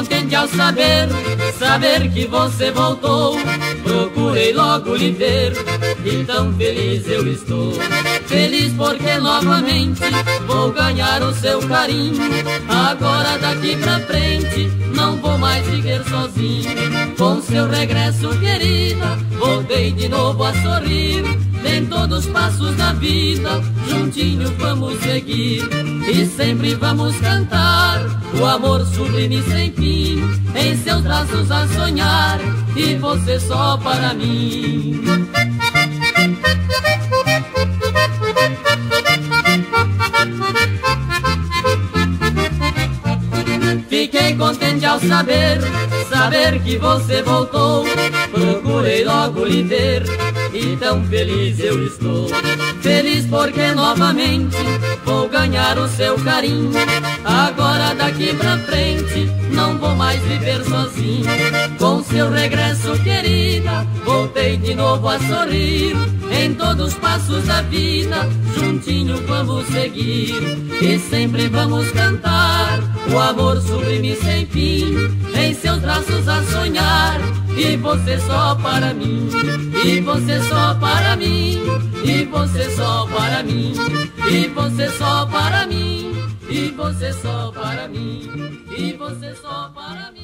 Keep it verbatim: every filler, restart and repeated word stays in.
contente ao saber, saber que você voltou. Procurei logo lhe ver, e tão feliz eu estou. Feliz porque novamente vou ganhar o seu carinho. Agora daqui pra frente não vou mais viver sozinho. Com seu regresso, querida, voltei de novo a sorrir. Em todos os passos da vida juntinho vamos seguir. E sempre vamos cantar o amor sublime sem fim, em seus braços a sonhar, e você só para mim. Fiquei contente ao saber, saber que você voltou. Procurei logo lhe ver, e tão feliz eu estou. Feliz porque novamente vou ganhar o seu carinho. Agora daqui pra frente não vou mais viver sozinho. Com seu regresso, querida, voltei de novo a sorrir. Em todos os passos da vida juntinho vamos seguir. E sempre vamos cantar o amor sublime sem fim, em seus braços a sonhar, e você só para mim. E você só para mim, e você só para mim, e você só para mim, e você só para mim, e você só para mim.